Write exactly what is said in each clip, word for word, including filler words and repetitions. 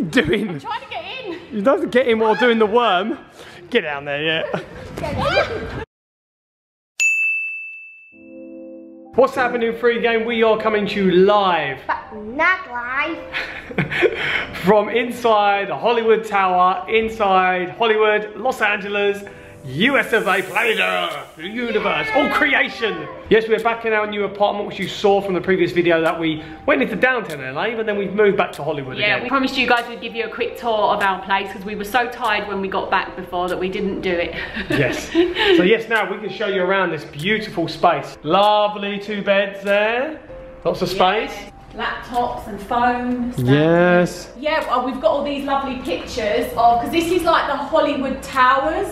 you doing? I'm trying to get in. You don't have to get in while doing the worm. Get down there, yeah. What's happening, FreeGang? We are coming to you live. But not live. From inside the Hollywood Tower, inside Hollywood, Los Angeles, U S of A, Planet the universe, yeah. All creation. Yes, we're back in our new apartment, which you saw from the previous video that we went into downtown L A, but then we've moved back to Hollywood yeah, again. Yeah, we promised you guys we'd give you a quick tour of our place because we were so tired when we got back before that we didn't do it. Yes. So yes, now we can show you around this beautiful space. Lovely two beds there. Lots of space. Yeah. Laptops and phones. Yes. Yeah, well, we've got all these lovely pictures of, because this is like the Hollywood Towers.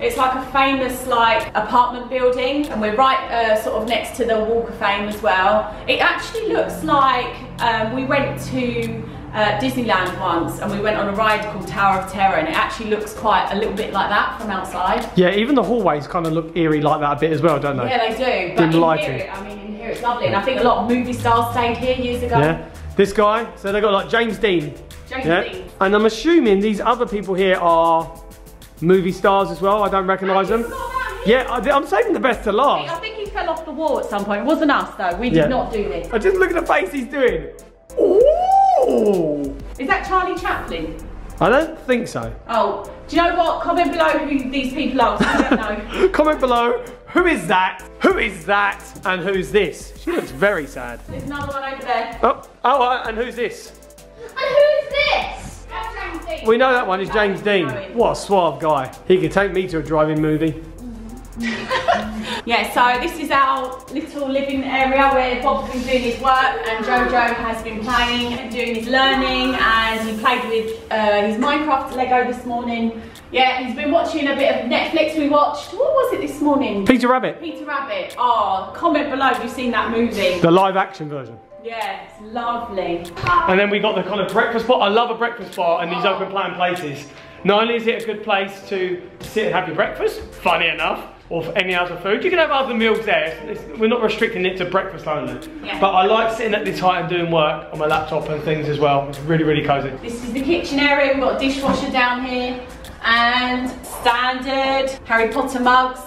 It's like a famous like apartment building, and we're right uh, sort of next to the Walk of Fame as well. It actually looks like um, we went to uh, Disneyland once, and we went on a ride called Tower of Terror, and it actually looks quite a little bit like that from outside. Yeah, even the hallways kind of look eerie like that a bit as well, don't they? Yeah, they do. But in lighting. Here, I mean, in here it's lovely, and I think a lot of movie stars stayed here years ago. Yeah. This guy, so they got like James Dean. James yeah? Dean. And I'm assuming these other people here are movie stars as well. I don't recognise them. Yeah, I, I'm saving the best to last. I think he fell off the wall at some point. It wasn't us though. We did yeah. not do this. I just look at the face he's doing. Ooh! Is that Charlie Chaplin? I don't think so. Oh, do you know what? Comment below who these people are. I don't know. Comment below. Who is that? Who is that? And who's this? She looks very sad. There's another one over there. Oh, oh, and who's this? And who's this? We know that one is James Dean. What a suave guy. He could take me to a driving movie. Yeah, so this is our little living area where Bob's been doing his work and JoJo has been playing and doing his learning, and he played with uh, his Minecraft Lego this morning. Yeah, he's been watching a bit of Netflix. We watched, what was it this morning? Peter Rabbit. Peter Rabbit. Oh, comment below if you've seen that movie. The live action version. Yeah, it's lovely. And then we got the kind of breakfast bar. I love a breakfast bar and these oh. open plan places. Not only is it a good place to sit and have your breakfast, funny enough, or for any other food. You can have other meals there. It's, we're not restricting it to breakfast only. Yeah. But I like sitting at this height and doing work on my laptop and things as well. It's really, really cozy. This is the kitchen area. We've got a dishwasher down here and standard Harry Potter mugs.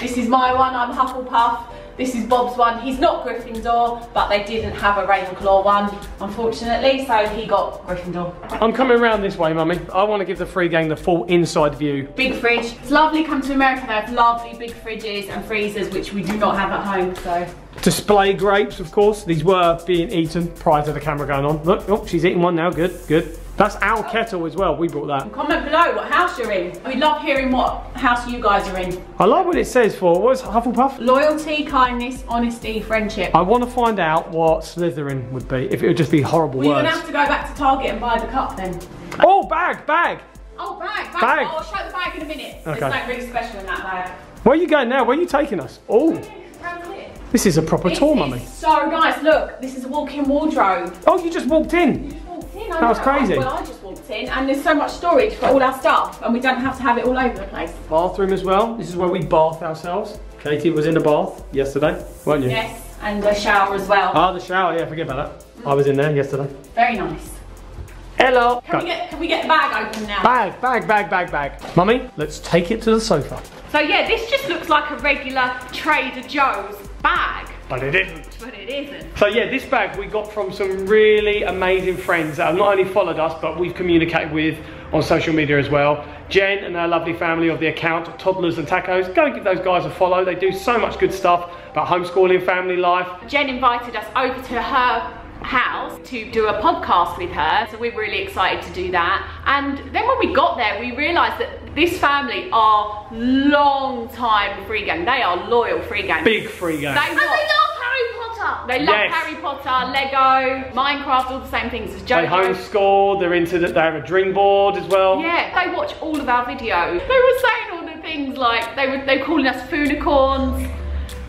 This is my one, I'm Hufflepuff. This is Bob's one. He's not Gryffindor, but they didn't have a Ravenclaw one, unfortunately, so he got Gryffindor. I'm coming around this way, Mummy. I want to give the FreeGang the full inside view. Big fridge. It's lovely come to America. They have lovely big fridges and freezers, which we do not have at home, so. Display grapes, of course. These were being eaten prior to the camera going on. Look, oh, she's eating one now. Good, good. That's our oh. kettle as well, we brought that. Comment below what house you're in. We love hearing what house you guys are in. I like what it says for, what is Hufflepuff? Loyalty, kindness, honesty, friendship. I want to find out what Slytherin would be, if it would just be horrible well, words. We're going to have to go back to Target and buy the cup then. Oh, bag, bag. Oh, bag, bag. bag. Oh, I'll show the bag in a minute. Okay. There's no really special in that bag. Where are you going now? Where are you taking us? Oh. This is a proper this tour, Mummy. So nice, look, this is a walk-in wardrobe. Oh, you just walked in. In, that was crazy. Well, I just walked in, and there's so much storage for all our stuff, and we don't have to have it all over the place. Bathroom as well. This is where we bath ourselves. Katie was in the bath yesterday, weren't you? Yes, and a shower as well. Ah, the shower. Yeah, forget about that. Mm. I was in there yesterday. Very nice. Hello. Can we get, can we get the bag open now? Bag, bag, bag, bag, bag. Mummy, let's take it to the sofa. So yeah, this just looks like a regular Trader Joe's bag. But it isn't. But it isn't. So yeah, this bag we got from some really amazing friends that have not only followed us, but we've communicated with on social media as well. Jen and her lovely family of the account, Toddlers and Tacos. Go and give those guys a follow. They do so much good stuff about homeschooling, family life. Jen invited us over to her house to do a podcast with her, so we're really excited to do that. And then when we got there, we realized that this family are long time FreeGang. They are loyal FreeGang. Big FreeGang. They, and they love Harry Potter. They love yes. Harry Potter, Lego, Minecraft, all the same things as JoJo. They homeschool, they're into that, they have a dream board as well. Yeah, they watch all of our videos. They were saying all the things like they were they were calling us foodicorns.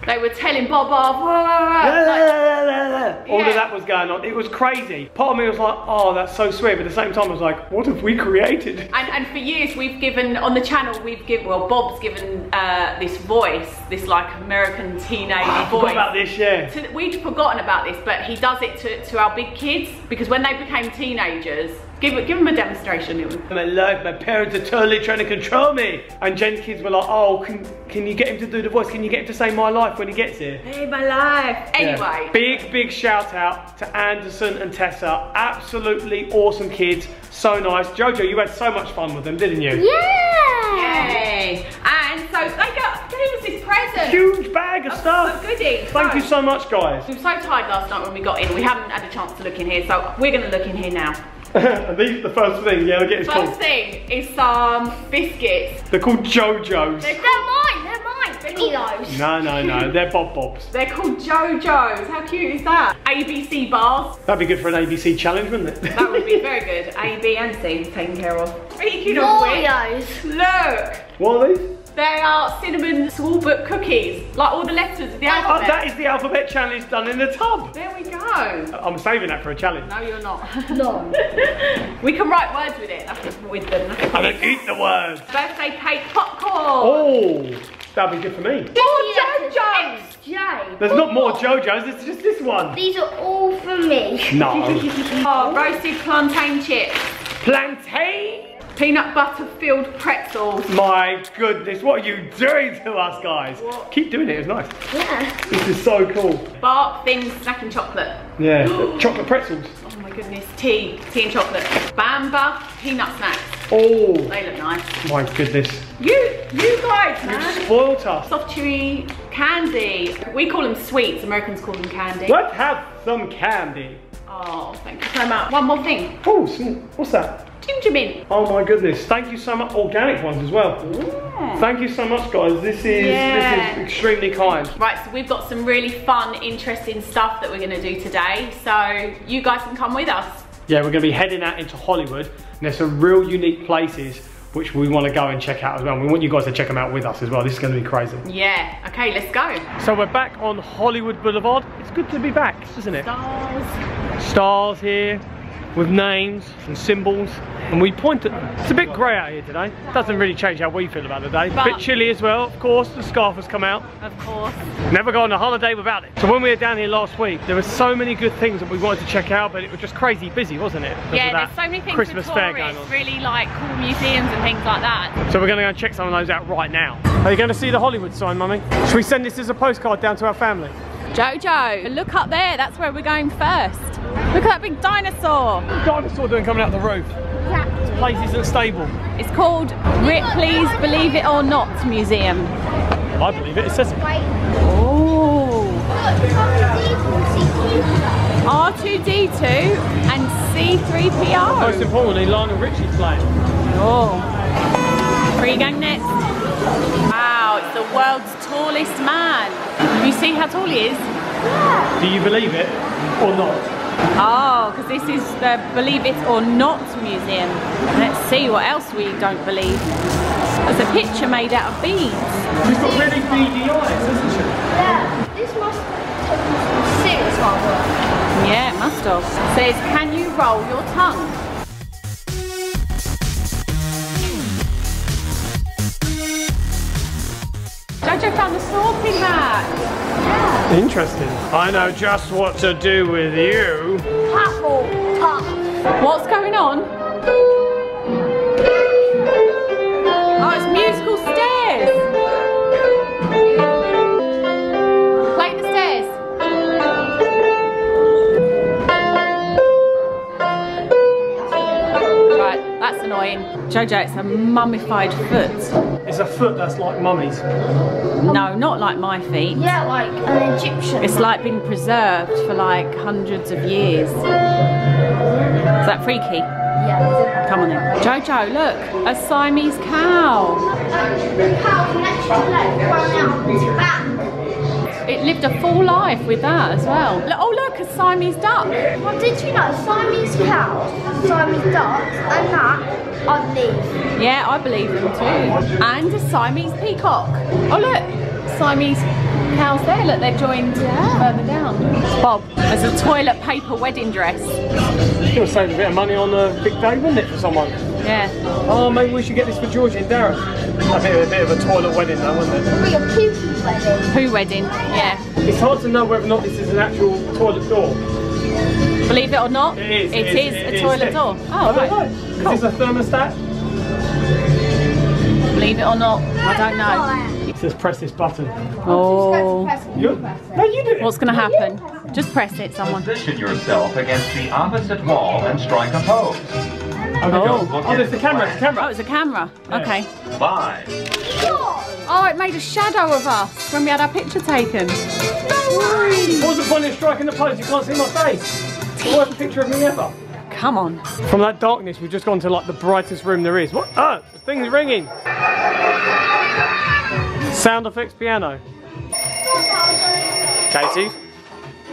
They were telling Bob off. Whoa, whoa, whoa. Like, all yeah. of that was going on. It was crazy. Part of me was like, oh, that's so sweet. But at the same time, I was like, what have we created? And, and for years, we've given, on the channel, we've given, well, Bob's given uh, this voice, this like American teenage oh, I voice. Forgot about this, yeah. To, we'd forgotten about this, but he does it to, to our big kids, because when they became teenagers, Give, give them a demonstration. My life, my parents are totally trying to control me. And Jen's kids were like, oh, can, can you get him to do the voice? Can you get him to say my life when he gets here? Hey, my life. Anyway. Yeah. Big, big shout out to Anderson and Tessa. Absolutely awesome kids. So nice. Jojo, you had so much fun with them, didn't you? Yeah. Yay. And so they got, gave us this present. Huge bag of, of stuff. Of goodies. Thank so, you so much, guys. We were so tired last night when we got in. We haven't had a chance to look in here, so we're going to look in here now. Are these the first thing? Yeah, I'll get his First called. thing is some biscuits. They're called JoJo's. They're, they're mine, they're mine. They need those. No, no, no, they're Bob Bobs. They're called JoJo's. How cute is that? A B C bars. That'd be good for an A B C challenge, wouldn't it? That would be very good. A, B and C taken care of. Pretty cute on Oreos. Look. What are these? They are cinnamon school book cookies, like all the letters of the alphabet. Oh, that is the alphabet challenge done in the tub. There we go. I'm saving that for a challenge. No, you're not. No. We can write words with it. That's with them. I don't eat the words. Birthday cake popcorn. Oh, that'd be good for me. More JoJo's. X J. There's not more JoJo's. It's just this one. These are all for me. No. Oh, roasted plantain chips. Plantain. Peanut butter filled pretzels. My goodness, what are you doing to us, guys? What? Keep doing it, it's nice. Yeah. This is so cool. Bark, thin, snacking chocolate. Yeah, chocolate pretzels. Oh my goodness, tea, tea and chocolate. Bamba, peanut snacks. Oh. They look nice. My goodness. You, you guys, man. You spoilt us. Soft chewy candy. We call them sweets, Americans call them candy. Let's have some candy. Oh, thank you so much. One more thing. Oh, what's that? Ginger mint. Oh my goodness, thank you so much. Organic ones as well. Yeah. Thank you so much, guys. This is, yeah. this is extremely kind. Right, so we've got some really fun, interesting stuff that we're going to do today. So you guys can come with us. Yeah, we're going to be heading out into Hollywood. And there's some real unique places which we want to go and check out as well. We want you guys to check them out with us as well. This is going to be crazy. Yeah, okay, let's go. So we're back on Hollywood Boulevard. It's good to be back, isn't it? Stars. Stars here. With names and symbols, and we point at them. It's a bit grey out here today. Doesn't really change how we feel about the day. But a bit chilly as well, of course. The scarf has come out. Of course. Never go on a holiday without it. So when we were down here last week, there were so many good things that we wanted to check out, but it was just crazy busy, wasn't it? Because yeah, there's so many things Christmas for tourists, fair going on. Really like cool museums and things like that. So we're gonna go and check some of those out right now. Are you gonna see the Hollywood sign, Mummy? Should we send this as a postcard down to our family? Jojo, look up there, that's where we're going first. Look at that big dinosaur. What's the dinosaur doing coming out the roof? Yeah. This place isn't stable. It's called Ripley's Believe It or Not Museum. I believe it, it says... Oh. R two D two and C three P O. Most importantly, Lionel Richie's playing. Oh. FreeGang next. Wow, it's the world's tallest man. You see how tall he is? Yeah. Do you believe it or not? Oh, because this is the Believe It or Not Museum. Let's see what else we don't believe. There's a picture made out of beads. She's got really beady eyes, isn't she? Yeah. This must have been serious hard work. Yeah, it must have. It says, can you roll your tongue? Jojo found a sorting mat. Interesting. I know just what to do with you. Apple top. What's going on? Oh, it's musical stairs. Play the stairs. Right, that's annoying. Jojo, it's a mummified foot. It's a foot that's like mummy's. No, not like my feet. Yeah, like an Egyptian. It's like been preserved for like hundreds of years. Is that freaky? Yeah. Come on then. Jojo, look, a Siamese cow. The cow connects to the It lived a full life with that as well. Oh look, a Siamese duck. Well, did you know Siamese cows, Siamese ducks, and that? I believe. Yeah, I believe them too. And a Siamese peacock. Oh look, Siamese cows there. Look, they're joined yeah. further down. Bob, there's a toilet paper wedding dress. You'll save a bit of money on a big day, wouldn't it, for someone? Yeah. Oh, maybe we should get this for Georgie and Darren. I think it's a bit of a toilet wedding, though, wouldn't it? It'd be a poo-poo wedding. Poo wedding, yeah. It's hard to know whether or not this is an actual toilet door. Believe it or not, it is, it it is, is a it toilet is. door. Oh, I right. Don't know. Cool. Is this a thermostat? Believe it or not, I don't know. It says press this button. Oh. You, no, you do it. What's going to happen? No, just press it, someone. Position yourself against the opposite wall and strike a pose. Oh, oh, oh there's the camera, the camera. Oh, it's a camera. Yeah. Okay. Five. Oh, it made a shadow of us when we had our picture taken. No way. What's the point of striking the pose? You can't see my face. The worst picture of me ever. Come on. From that darkness, we've just gone to like the brightest room there is. What? Oh, the thing's ringing. Sound effects piano. Katie,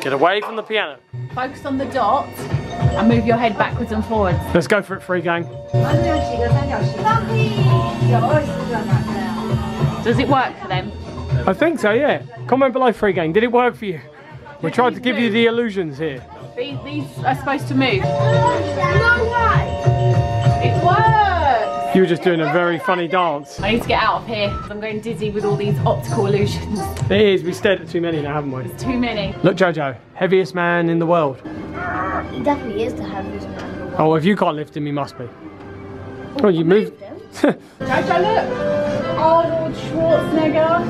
get away from the piano. Focus on the dot and move your head backwards and forwards. Let's go for it, FreeGang. Does it work for them? I think so, yeah. Comment below, FreeGang. Did it work for you? We tried to give you the illusions here. These, these are supposed to move. No way! It works! You were just doing a very funny dance. I need to get out of here. I'm going dizzy with all these optical illusions. It is. We stared at too many now, haven't we? It's too many. Look, JoJo. Heaviest man in the world. He definitely is the heaviest man in the world. Oh, if you can't lift him, he must be. Oh, well, you moved. JoJo, look! Arnold Schwarzenegger.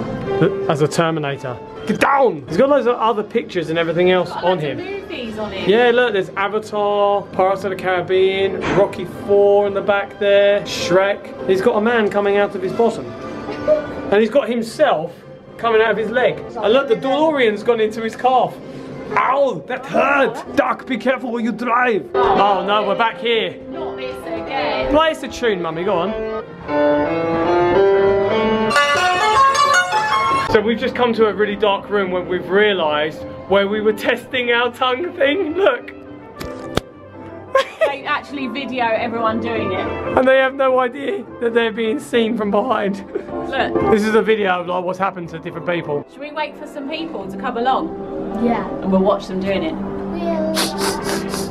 As a Terminator. Get down! He's got loads of other pictures and everything else on him. Movies on him. Yeah, look, there's Avatar, Pirates of the Caribbean, Rocky four in the back there, Shrek. He's got a man coming out of his bottom. And he's got himself coming out of his leg. And look, the DeLorean's gone into his calf. Ow, that hurt! Duck, be careful when you drive. Oh no, we're back here. Not this again. Play us a tune, Mummy, go on. So we've just come to a really dark room where we've realised where we were testing our tongue thing, look. They actually video everyone doing it. And they have no idea that they're being seen from behind. Look. This is a video of like what's happened to different people. Should we wait for some people to come along? Yeah. And we'll watch them doing it. Yeah.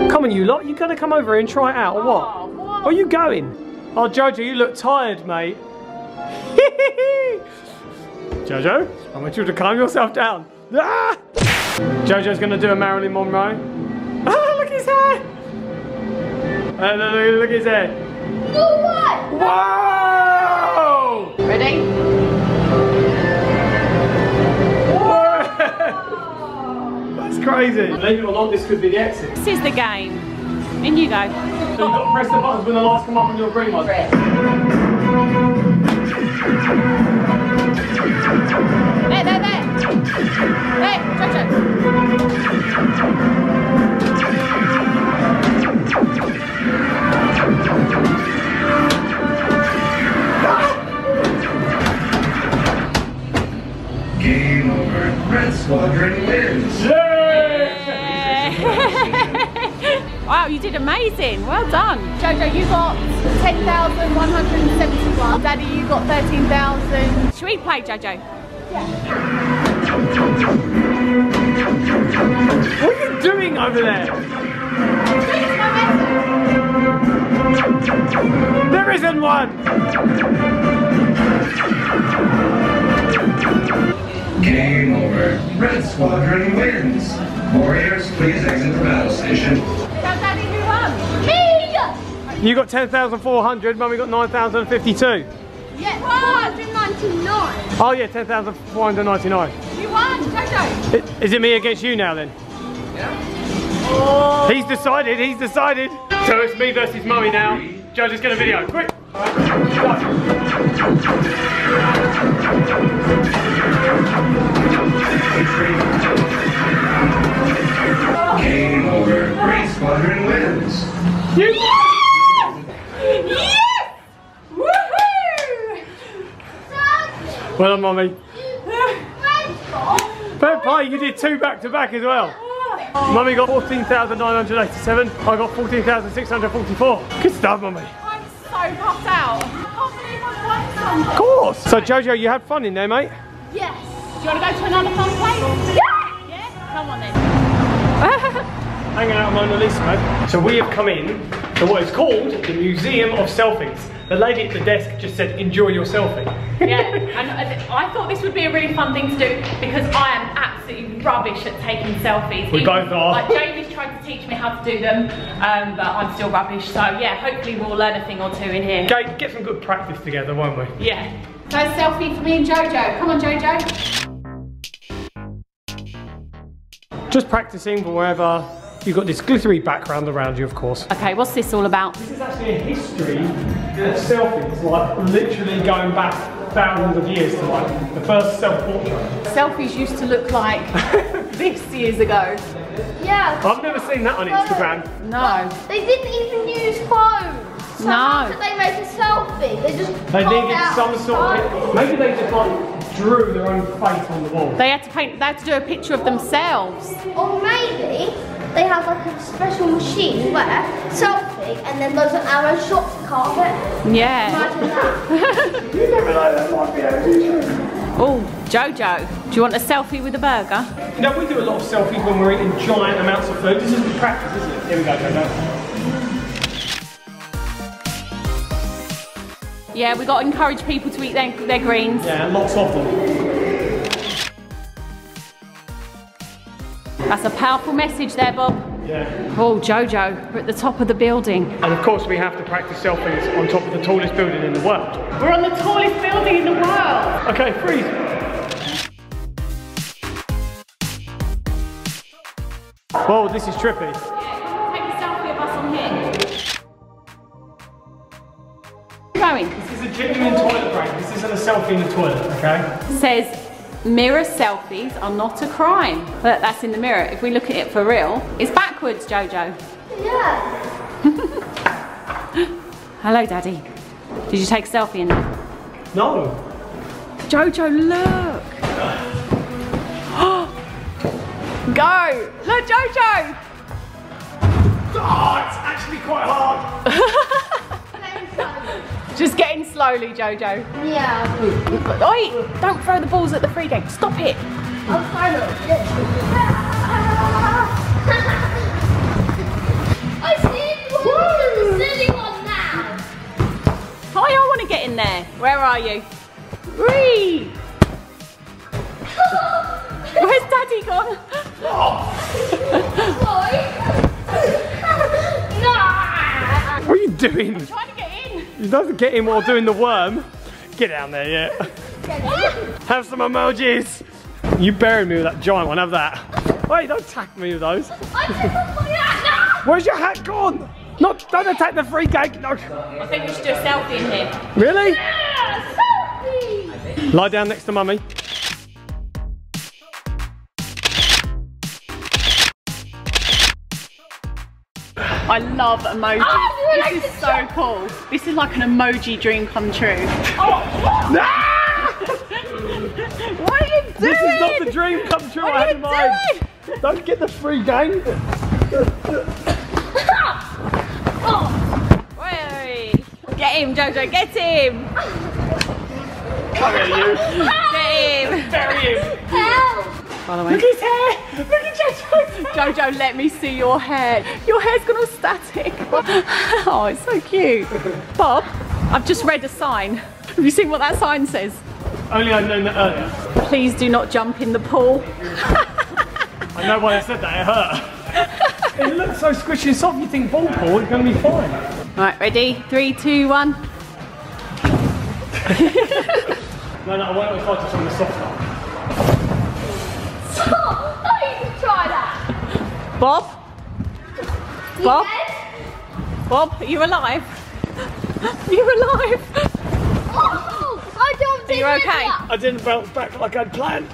Come on you lot, you gotta come over and try it out, or oh, what? what? Where are you going? Oh JoJo, you look tired mate. JoJo, I want you to calm yourself down. Ah! JoJo's going to do a Marilyn Monroe. Ah, look at his hair! Uh, look, look, look at his hair. Oh, what? Wow! Ready? Whoa! That's crazy. Believe it or not, this could be the exit. This is the game. In you go. So you've got to press the buttons when the lights come up and you'll bring one. There, there, there! Hey, ah! Game over. Red Squadron wins. Yeah. Wow, you did amazing. Well done. JoJo, you got ten thousand one hundred seventy-one. Daddy, you got thirteen thousand. Should we play, JoJo? What are you doing over there? There isn't one! Game over. Red Squadron wins. Warriors, please exit the battle station. Now, Daddy, who won? Me! You got ten thousand four hundred, Mummy got nine thousand fifty-two. Yes, four hundred ninety-nine. Oh yeah, ten thousand four hundred ninety-nine. You won, JoJo. Is it me against you now then? Yeah. Oh. He's decided, he's decided. So it's me versus Mummy now. JoJo's gonna video, quick. Right. Game over, Grey Squadron wins. Yeah! Yeah! Well done, Mummy. Fair play, you did two back to back as well. Oh. Mummy got fourteen thousand nine hundred eighty-seven, I got fourteen thousand six hundred forty-four. Good stuff, Mummy. I'm so puffed out. I can't believe I've won something. Of course. So, JoJo, you had fun in there, mate? Yes. Do you want to go to another fun place? Yeah! Yeah? Come on then. Hanging out with Mona Lisa, mate. So we have come in to what is called the Museum of Selfies. The lady at the desk just said, enjoy your selfie. Yeah, and I thought this would be a really fun thing to do because I am absolutely rubbish at taking selfies. We Even, both are. Like, Jamie's tried to teach me how to do them, um, but I'm still rubbish. So yeah, hopefully we'll learn a thing or two in here. Go, get some good practice together, won't we? Yeah. Nice selfie for me and JoJo. Come on, JoJo. Just practicing for wherever. You've got this glittery background around you, of course. Okay, what's this all about? This is actually a history of selfies, like literally going back thousands of years to like the first self-portrait. Selfies used to look like this years ago. Yeah. I've never seen that on Instagram. No. They didn't even use phones. So no. How did they make a selfie? They just. They needed some sort of. Maybe they just like. drew their own face on the wall. They had to paint, they had to do a picture of themselves. Or maybe they have like a special machine where selfie and then there's an arrow shot to carve it. Yeah. Imagine that. You never know, that might be our future. Oh, JoJo, do you want a selfie with a burger? No, we do a lot of selfies when we're eating giant amounts of food. This is the practice, isn't it? Here we go, JoJo. Yeah, we've got to encourage people to eat their, their greens. Yeah, lots of them. That's a powerful message there, Bob. Yeah. Oh, JoJo, we're at the top of the building. And of course we have to practice selfies on top of the tallest building in the world. We're on the tallest building in the world. Okay, freeze. Whoa, this is trippy. This is a genuine toilet break. This isn't a selfie in the toilet, okay? Says mirror selfies are not a crime. But that's in the mirror. If we look at it for real, it's backwards, JoJo. Yeah. Hello, Daddy. Did you take a selfie in there? No. JoJo, look. Go. Look, JoJo. Oh, it's actually quite hard. Just get in slowly, JoJo. Yeah. Oi! Don't throw the balls at the FreeGang. Stop it. I'll throw them. I see the silly one now. Hi, I want to get in there. Where are you? Whee! Where's Daddy gone? Oh. What are you doing? I'm trying to get in. He doesn't get in while doing the worm. Get down there, yeah. Have some emojis. You buried me with that giant one, have that. Wait, don't attack me with those. Where's your hat gone? Not, don't attack the FreeGang. No. I think we should do a selfie in here. Really? Yeah, selfie! Lie down next to Mummy. I love emojis. Oh, this is so shot. cool. This is like an emoji dream come true. Oh. No! What are you doing? This is not the dream come true I had in mind. Don't get the FreeGang. Oh. Wait. Get him, JoJo. Get him. Come here, you. Get him. Bury him. Help. By the way. Look at his hair! Look at JoJo's hair. JoJo, let me see your hair. Your hair's gone all static. Oh, it's so cute. Bob, I've just read a sign. Have you seen what that sign says? Only I've known that earlier. Please do not jump in the pool. I know why I said that, it hurt. It looks so squishy and soft, you think ball pool is going to be fine. Alright, ready? Three, two, one. no, no, I won't try to on the soft stuff. Bob? You Bob? Dead? Bob, are you alive? You're alive! Oh, I jumped in. Are you okay? That. I didn't bounce back like I'd planned.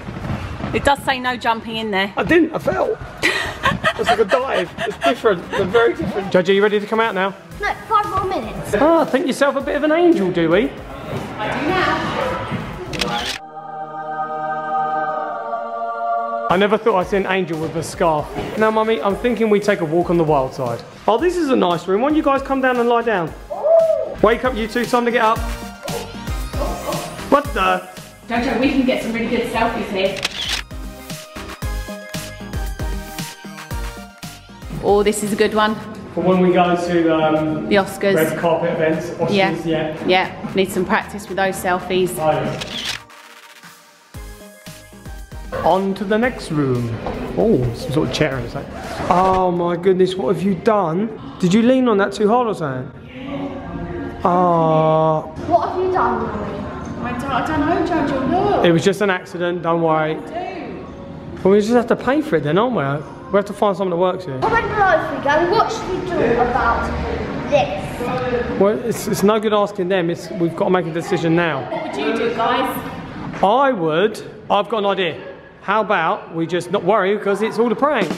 It does say no jumping in there. I didn't, I fell. It's like a dive. It's different. They're very different. JoJo, you ready to come out now? No, five more minutes. Ah, think yourself a bit of an angel, do we? I do now. I never thought I'd see an angel with a scarf. Now, Mummy, I'm thinking we take a walk on the wild side. Oh, this is a nice room. Why don't you guys come down and lie down? Ooh. Wake up, you two. Time to get up. Oh, oh, oh. What the? JoJo, we can get some really good selfies here. Oh, this is a good one. For when we go to the, um, the Oscars. Red carpet events, Oscars, yeah. yeah. Yeah, need some practice with those selfies. Oh, yeah. On to the next room. Oh, some sort of chair and stuff. Oh my goodness, what have you done? Did you lean on that too hard or something? Ah. Yeah. Uh, what have you done, Mummy? I don't, I don't know, Jojo, no. It was just an accident, don't worry. Dude. Well, we just have to pay for it then, don't we? We have to find someone that works here. I went last week and what should we do about this? Well, it's, it's no good asking them. It's, we've got to make a decision now. What would you do, guys? I would. I've got an idea. How about we just not worry because it's all a prank?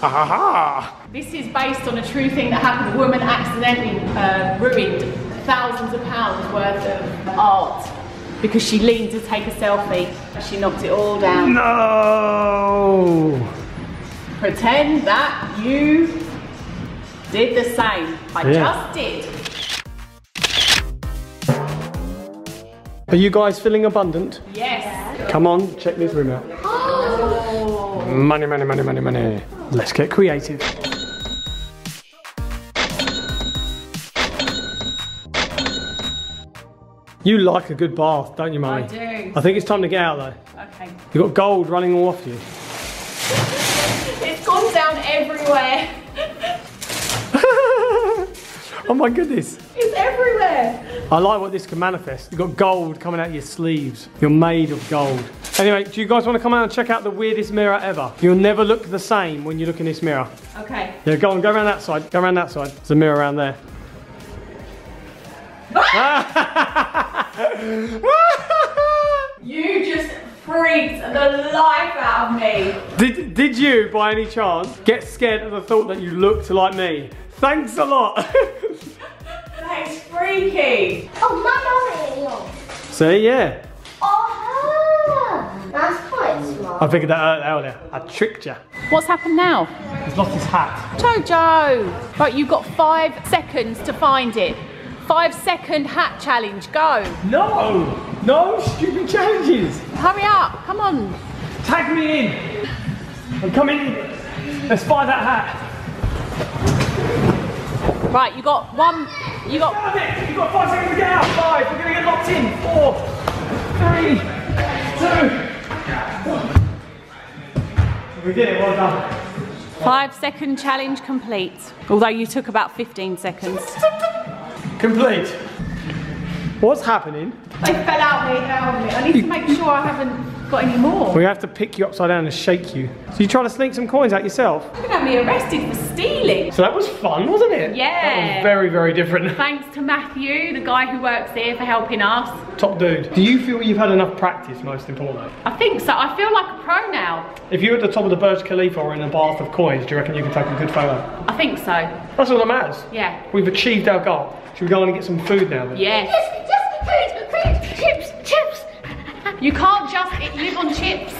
Ha ha ha! This is based on a true thing that happened. A woman accidentally uh, ruined thousands of pounds worth of art because she leaned to take a selfie. She knocked it all down. No! Pretend that you did the same. I yeah. just did. Are you guys feeling abundant? Yes. Come on, check this room out. Oh. Money, money, money, money, money. Let's get creative. You like a good bath, don't you, Mummy? I do. I think it's time to get out, though. Okay. You've got gold running all off you. It's gone down everywhere. Oh my goodness. It's everywhere. I like what this can manifest. You've got gold coming out of your sleeves. You're made of gold. Anyway, do you guys want to come out and check out the weirdest mirror ever? You'll never look the same when you look in this mirror. Okay. Yeah, go on, go around that side. Go around that side. There's a mirror around there. You just freaked the life out of me. Did, did you, by any chance, get scared of the thought that you looked like me? Thanks a lot. That is freaky. Oh, mummy. See, yeah. Oh, that's quite smart. I figured that out earlier. I tricked you. What's happened now? He's lost his hat. JoJo. Right, you've got five seconds to find it. Five second hat challenge, go. No. No stupid challenges! Hurry up, come on! Tag me in! I'm coming in! Let's buy that hat! Right, you got one... You got... Damn it! You got five seconds to get out! Five! We're gonna get locked in! Four! Three! Two! One! We did it, well done! Five second challenge complete. Although you took about fifteen seconds. Complete! What's happening? They fell out me, out me. I need to make sure I haven't got any more. We have to pick you upside down and shake you. So you're trying to sneak some coins out yourself? You're going to have me arrested for stealing. So that was fun, wasn't it? Yeah. That was very, very different. Thanks to Matthew, the guy who works here, for helping us. Top dude. Do you feel you've had enough practice, most importantly? I think so. I feel like a pro now. If you're at the top of the Burj Khalifa or in a bath of coins, do you reckon you can take a good photo? I think so. That's all that matters. Yeah. We've achieved our goal. Should we go on and get some food now then? Yes. Yes, yes, food, food, chips, chips. You can't just live on chips.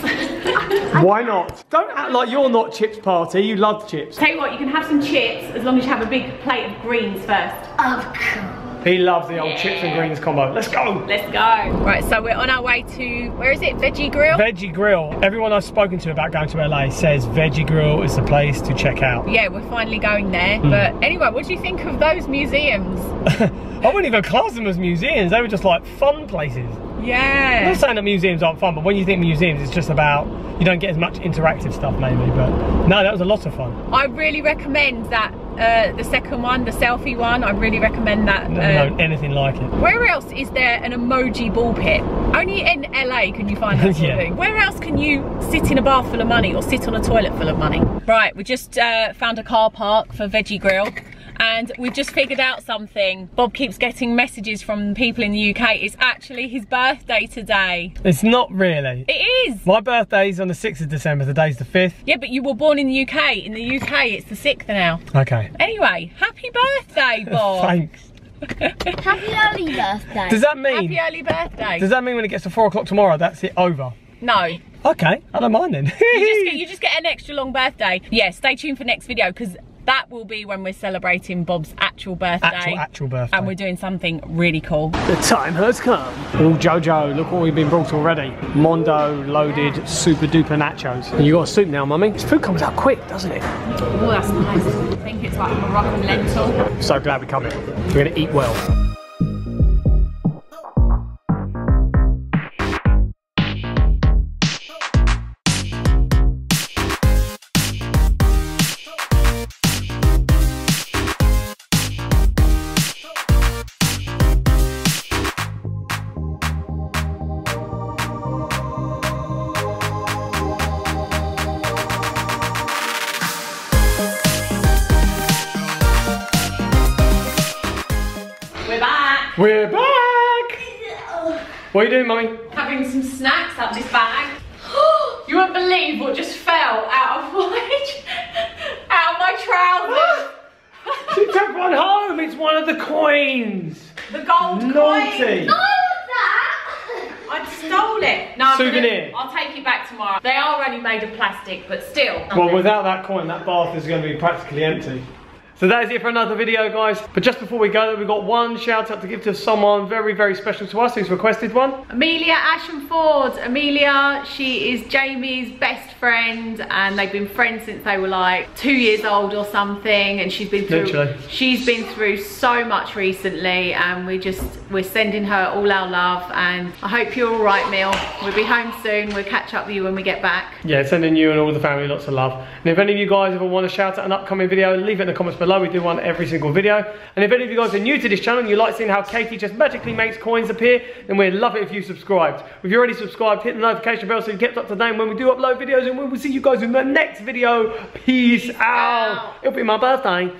Why not? Don't act like you're not chips party, you love chips. Tell you what, you can have some chips as long as you have a big plate of greens first. Of course. He loves the old yeah. chips and greens combo. Let's go. Let's go. Right, so we're on our way to, where is it, Veggie Grill? Veggie Grill. Everyone I've spoken to about going to L A says Veggie Grill is the place to check out. Yeah, we're finally going there. Mm. But anyway, what do you think of those museums? I wouldn't even class them as museums. They were just like fun places. Yeah. I'm not saying that museums aren't fun, but when you think museums, it's just about, you don't get as much interactive stuff maybe, but no, that was a lot of fun. I really recommend that, uh, the second one, the selfie one, I really recommend that. No, uh, no, anything like it. Where else is there an emoji ball pit? Only in L A can you find that sort of thing. Where else can you sit in a bath full of money or sit on a toilet full of money? Right, we just uh, found a car park for Veggie Grill. And we've just figured out something. Bob keeps getting messages from people in the U K. It's actually his birthday today. It's not really. It is. My birthday's on the sixth of December. Today's the fifth. Yeah, but you were born in the U K. In the U K, it's the sixth now. Okay. Anyway, happy birthday, Bob. Thanks. Happy early birthday. Does that mean... Happy early birthday. Does that mean when it gets to four o'clock tomorrow, that's it over? No. Okay, I don't mind then. you, just get, you just get an extra long birthday. Yeah, stay tuned for next video because... that will be when we're celebrating Bob's actual birthday. Actual, actual birthday. And we're doing something really cool. The time has come. Oh, Jojo, look what we've been brought already. Mondo loaded super duper nachos. And you got a soup now, mummy. This food comes out quick, doesn't it? Oh, that's nice. I think it's like Moroccan lentil. So glad we're coming. We're gonna eat well. We're back! What are you doing, mummy? Having some snacks out of this bag. You won't believe what just fell out of my, out of my trousers. She took one home. It's one of the coins. The gold coin. Naughty. No, that. I stole it. No, souvenir. I'll take it back tomorrow. They are only made of plastic, but still. Well, without that coin, that bath is going to be practically empty. So that is it for another video, guys. But just before we go, we've got one shout out to give to someone very, very special to us who's requested one. Amelia Ashenford. Amelia, she is Jamie's best friend and they've been friends since they were like two years old or something. And she's been through, Literally. she's been through so much recently and we just, we're sending her all our love. And I hope you're all right, Mil. We'll be home soon. We'll catch up with you when we get back. Yeah, sending you and all the family lots of love. And if any of you guys ever want to shout out an upcoming video, leave it in the comments below. We do one every single video. And if any of you guys are new to this channel and you like seeing how Katie just magically makes coins appear, then we'd love it if you subscribed. If you're already subscribed, hit the notification bell so you're kept up to date when we do upload videos, and we will see you guys in the next video. Peace, Peace out. out. It'll be my birthday.